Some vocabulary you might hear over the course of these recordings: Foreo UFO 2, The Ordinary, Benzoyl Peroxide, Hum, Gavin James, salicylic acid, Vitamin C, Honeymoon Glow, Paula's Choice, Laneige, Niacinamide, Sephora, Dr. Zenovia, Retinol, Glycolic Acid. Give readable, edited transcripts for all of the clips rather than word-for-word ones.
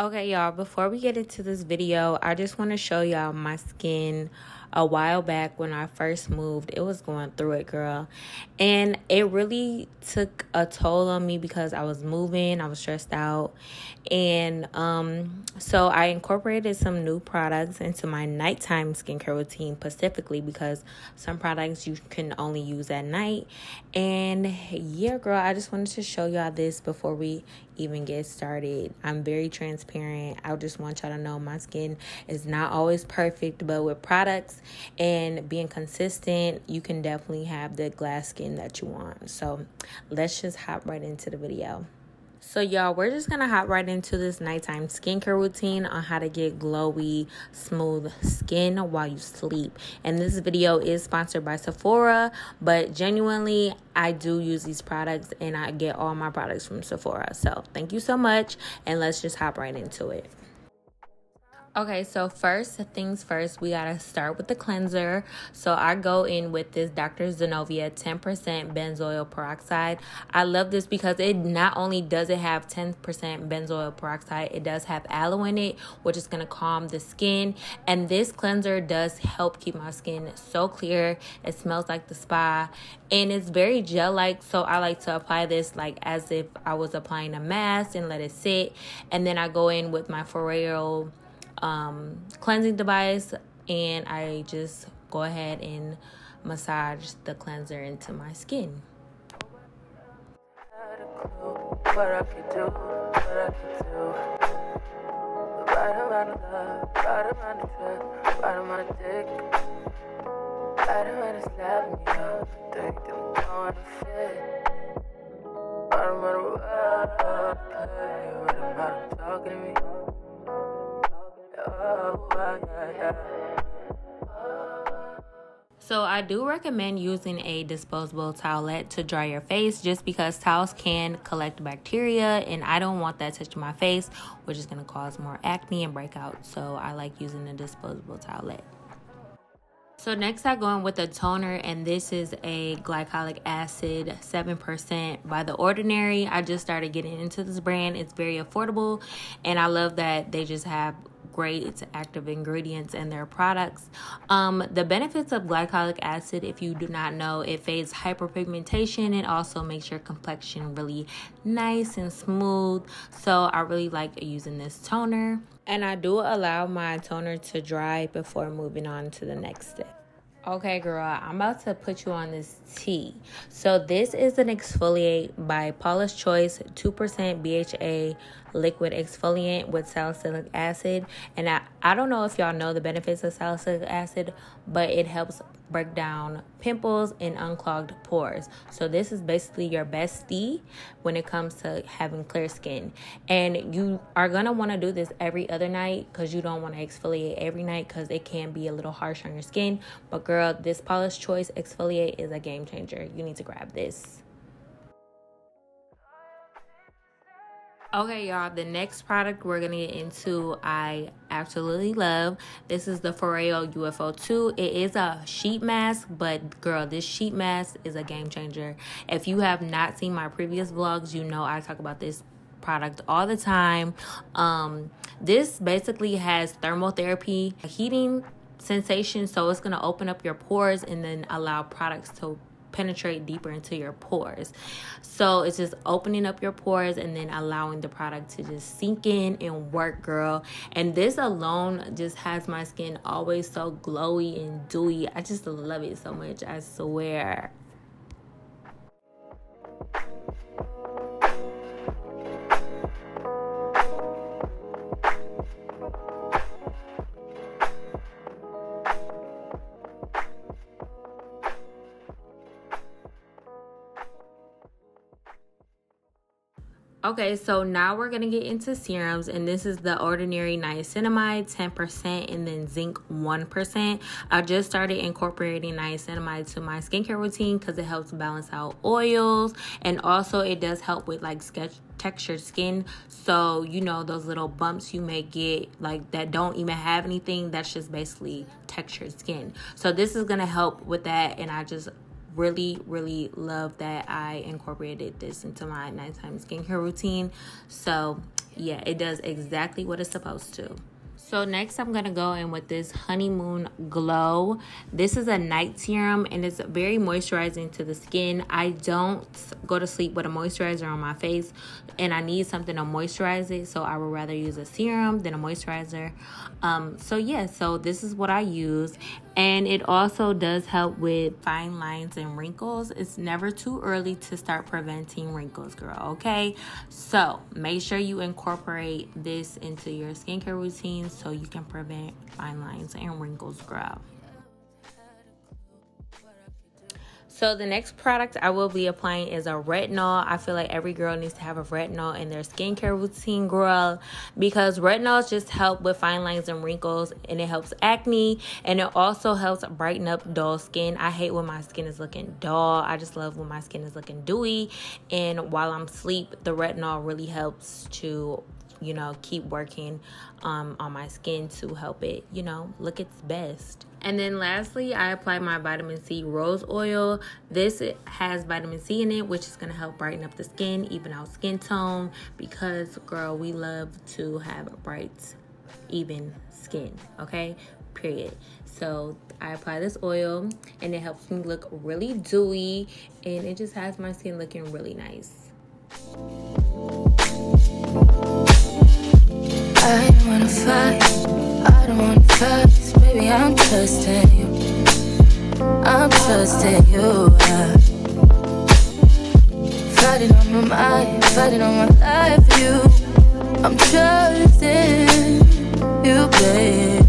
Okay, y'all, before we get into this video, I just want to show y'all my skin. A while back when I first moved, it was going through it, girl. And it really took a toll on me because I was moving, I was stressed out. And so I incorporated some new products into my nighttime skincare routine specifically because some products you can only use at night. And yeah, girl, I just wanted to show y'all this before we even get started. I'm very transparent. I just want y'all to know my skin is not always perfect, but with products and being consistent, you can definitely have the glass skin that you want. So let's just hop right into the video. So y'all, we're just gonna hop right into this nighttime skincare routine on how to get glowy, smooth skin while you sleep. And this video is sponsored by Sephora, but genuinely, I do use these products and I get all my products from Sephora. So thank you so much, and let's just hop right into it. Okay, so first things first, we gotta start with the cleanser. So I go in with this Dr. Zenovia 10% benzoyl peroxide. I love this because it not only does it have 10% benzoyl peroxide, it does have aloe in it, which is gonna calm the skin. And this cleanser does help keep my skin so clear. It smells like the spa and it's very gel-like. So I like to apply this like as if I was applying a mask and let it sit. And then I go in with my Foreo cleansing device and I just go ahead and massage the cleanser into my skin. So I do recommend using a disposable towelette to dry your face just because towels can collect bacteria and I don't want that touching my face, which is going to cause more acne and breakouts. So I like using a disposable towelette. So next I go in with a toner, and this is a glycolic acid 7% by The Ordinary. I just started getting into this brand. It's very affordable and I love that they just have great active ingredients in their products. The benefits of glycolic acid, if you do not know, it fades hyperpigmentation and also makes your complexion really nice and smooth. So I really like using this toner, and I do allow my toner to dry before moving on to the next step. Okay, girl, I'm about to put you on this tea. So this is an exfoliate by Paula's Choice 2% BHA liquid exfoliant with salicylic acid. And I don't know if y'all know the benefits of salicylic acid, but it helps break down pimples and unclogged pores. So this is basically your bestie when it comes to having clear skin. And you are going to want to do this every other night because you don't want to exfoliate every night because it can be a little harsh on your skin. But girl, this Paula's Choice exfoliate is a game changer. You need to grab this. Okay, y'all, the next product we're gonna get into, I absolutely love. This is the Foreo UFO 2. It is a sheet mask, but girl, this sheet mask is a game changer. If you have not seen my previous vlogs, you know I talk about this product all the time. This basically has thermotherapy heating sensation, so it's gonna open up your pores and then allow products to penetrate deeper into your pores. So it's just opening up your pores and then allowing the product to just sink in and work, girl. And this alone just has my skin always so glowy and dewy. I just love it so much, I swear. Okay, so now we're gonna get into serums, and this is the Ordinary Niacinamide 10% and then Zinc 1%. I just started incorporating niacinamide to my skincare routine because it helps balance out oils, and also it does help with like textured skin, so you know those little bumps you may get like that don't even have anything, that's just basically textured skin. So this is gonna help with that, and I just really love that I incorporated this into my nighttime skincare routine. So yeah, it does exactly what it's supposed to. So next I'm gonna go in with this Honeymoon Glow. This is a night serum and it's very moisturizing to the skin. I don't go to sleep with a moisturizer on my face, and I need something to moisturize it, so I would rather use a serum than a moisturizer. So yeah, so this is what I use, and it also does help with fine lines and wrinkles. It's never too early to start preventing wrinkles, girl, okay? So make sure you incorporate this into your skincare routine so you can prevent fine lines and wrinkles, girl. So the next product I will be applying is a retinol. I feel like every girl needs to have a retinol in their skincare routine, girl, because retinols just help with fine lines and wrinkles, and it helps acne, and it also helps brighten up dull skin. I hate when my skin is looking dull. I just love when my skin is looking dewy, and while I'm asleep, the retinol really helps to, you know, keep working on my skin to help it, you know, look its best. And then lastly, I apply my vitamin C rose oil. This has vitamin C in it, which is gonna help brighten up the skin, even out skin tone, because girl, we love to have a bright, even skin, okay? Period. So I apply this oil and it helps me look really dewy, and it just has my skin looking really nice. I don't wanna fight, I don't wanna fight, baby, I'm trusting you, I'm trusting you. Fighting on my mind, fighting on my life, you, I'm trusting you, babe.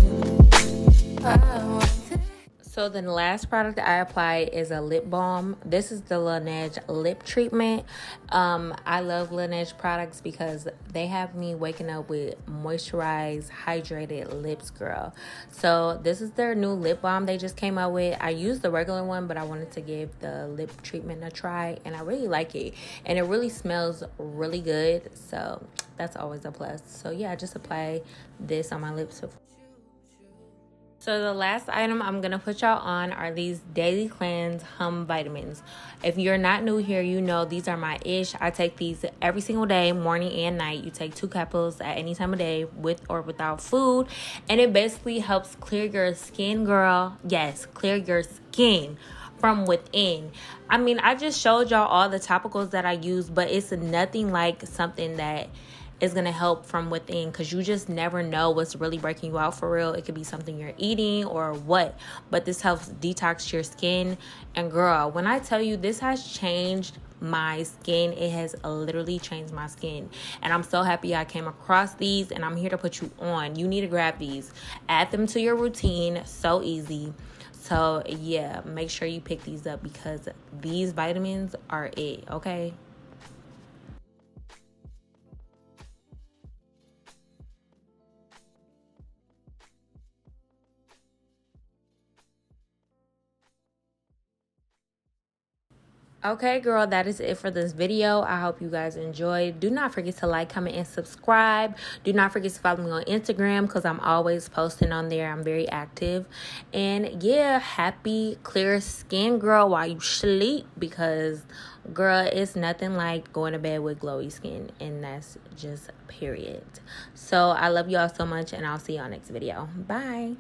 So the last product I apply is a lip balm. This is the Laneige lip treatment. I love Laneige products because they have me waking up with moisturized, hydrated lips, girl. So this is their new lip balm they just came out with. I used the regular one, but I wanted to give the lip treatment a try, and I really like it. And it really smells really good, so that's always a plus. So yeah, I just apply this on my lips before. So the last item I'm gonna put y'all on are these Daily Cleanse Hum Vitamins. If you're not new here, you know these are my ish. I take these every single day, morning and night. You take 2 capsules at any time of day, with or without food. And it basically helps clear your skin, girl. Yes, clear your skin from within. I mean, I just showed y'all all the topicals that I use, but it's nothing like something that is going to help from within, because you just never know what's really breaking you out for real. It could be something you're eating or what, but this helps detox your skin. And girl, when I tell you this has changed my skin, it has literally changed my skin, and I'm so happy I came across these, and I'm here to put you on. You need to grab these, add them to your routine, so easy. So yeah, make sure you pick these up because these vitamins are it, okay? Okay, girl, that is it for this video. I hope you guys enjoyed. Do not forget to like, comment, and subscribe. Do not forget to follow me on Instagram because I'm always posting on there. I'm very active. And yeah, happy clear skin, girl, while you sleep, because girl, it's nothing like going to bed with glowy skin, and that's just period. So I love y'all so much, and I'll see y'all next video. Bye.